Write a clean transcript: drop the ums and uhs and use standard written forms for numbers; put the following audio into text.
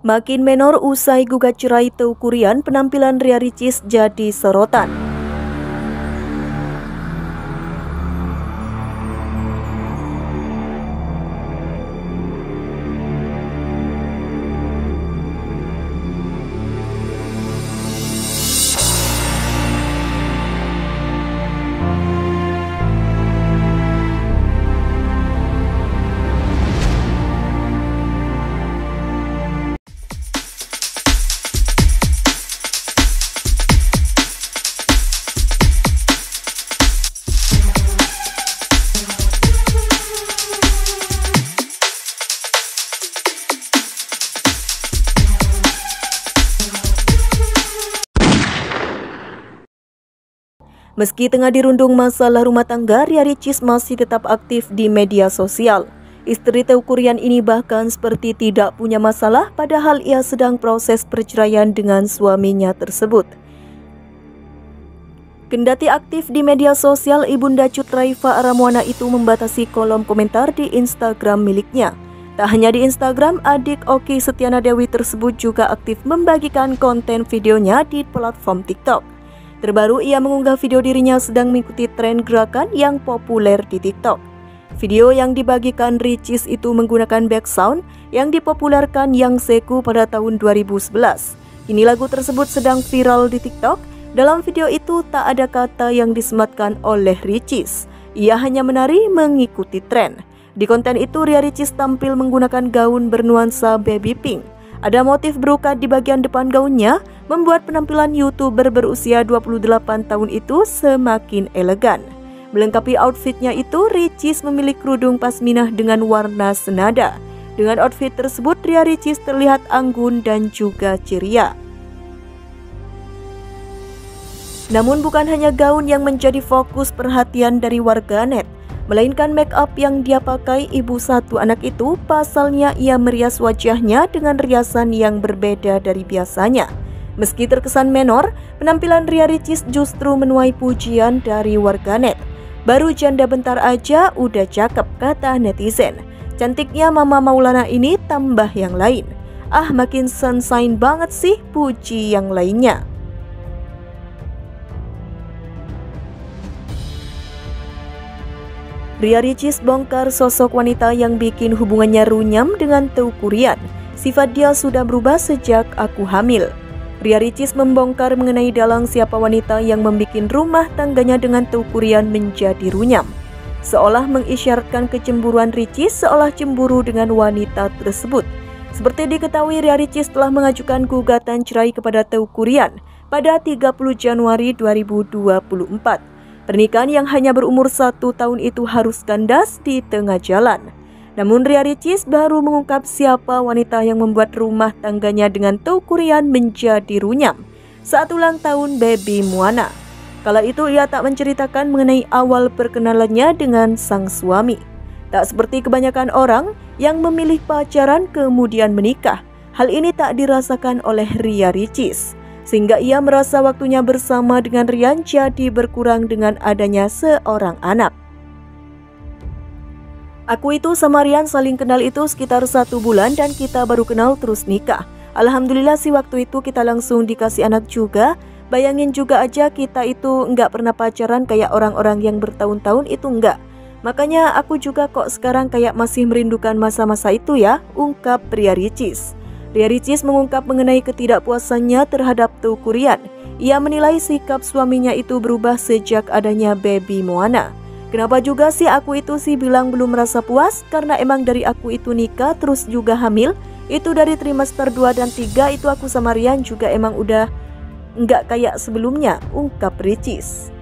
Makin menor usai gugat cerai Teuku Rian, penampilan Ria Ricis jadi sorotan. Meski tengah dirundung masalah rumah tangga, Ria Ricis masih tetap aktif di media sosial. Istri Teuku Rian ini bahkan seperti tidak punya masalah, padahal ia sedang proses perceraian dengan suaminya tersebut. Kendati aktif di media sosial, ibunda Cut Raifa Aramwana itu membatasi kolom komentar di Instagram miliknya. Tak hanya di Instagram, adik Oki Setiana Dewi tersebut juga aktif membagikan konten videonya di platform TikTok. Terbaru, ia mengunggah video dirinya sedang mengikuti tren gerakan yang populer di TikTok. Video yang dibagikan Ricis itu menggunakan background yang dipopulerkan Yang Seku pada tahun 2011. Kini lagu tersebut sedang viral di TikTok. Dalam video itu tak ada kata yang disematkan oleh Ricis. Ia hanya menari mengikuti tren. Di konten itu Ria Ricis tampil menggunakan gaun bernuansa baby pink. Ada motif berukat di bagian depan gaunnya, membuat penampilan YouTuber berusia 28 tahun itu semakin elegan. Melengkapi outfitnya itu, Ricis memiliki kerudung pasminah dengan warna senada. Dengan outfit tersebut, Ria Ricis terlihat anggun dan juga ceria. Namun bukan hanya gaun yang menjadi fokus perhatian dari warganet, melainkan make up yang dia pakai. Ibu satu anak itu pasalnya ia merias wajahnya dengan riasan yang berbeda dari biasanya. Meski terkesan menor, penampilan Ria Ricis justru menuai pujian dari warganet. Baru janda bentar aja udah cakep, kata netizen. Cantiknya Mama Maulana ini, tambah yang lain. Ah, makin sunshine banget sih, puji yang lainnya. Ria Ricis bongkar sosok wanita yang bikin hubungannya runyam dengan Teuku Rian. Sifat dia sudah berubah sejak aku hamil. Ria Ricis membongkar mengenai dalang siapa wanita yang membikin rumah tangganya dengan Teuku Rian menjadi runyam. Seolah mengisyaratkan kecemburuan Ricis, seolah cemburu dengan wanita tersebut. Seperti diketahui, Ria Ricis telah mengajukan gugatan cerai kepada Teuku Rian pada 30 Januari 2024. Pernikahan yang hanya berumur 1 tahun itu harus kandas di tengah jalan. Namun Ria Ricis baru mengungkap siapa wanita yang membuat rumah tangganya dengan Teuku Rian menjadi runyam saat ulang tahun baby Moana. Kala itu ia tak menceritakan mengenai awal perkenalannya dengan sang suami. Tak seperti kebanyakan orang yang memilih pacaran kemudian menikah, hal ini tak dirasakan oleh Ria Ricis. Sehingga ia merasa waktunya bersama dengan Rian jadi berkurang dengan adanya seorang anak. Aku itu sama Rian saling kenal itu sekitar 1 bulan dan kita baru kenal terus nikah. Alhamdulillah sih waktu itu kita langsung dikasih anak juga. Bayangin juga aja kita itu nggak pernah pacaran kayak orang-orang yang bertahun-tahun itu nggak. Makanya aku juga kok sekarang kayak masih merindukan masa-masa itu ya, ungkap Ria Ricis. Ria Ricis mengungkap mengenai ketidakpuasannya terhadap Teuku Rian. Ia menilai sikap suaminya itu berubah sejak adanya baby Moana. Kenapa juga sih aku itu sih bilang belum merasa puas? Karena emang dari aku itu nikah terus juga hamil. Itu dari trimester 2 dan 3 itu aku sama Rian juga emang udah nggak kayak sebelumnya, ungkap Ricis.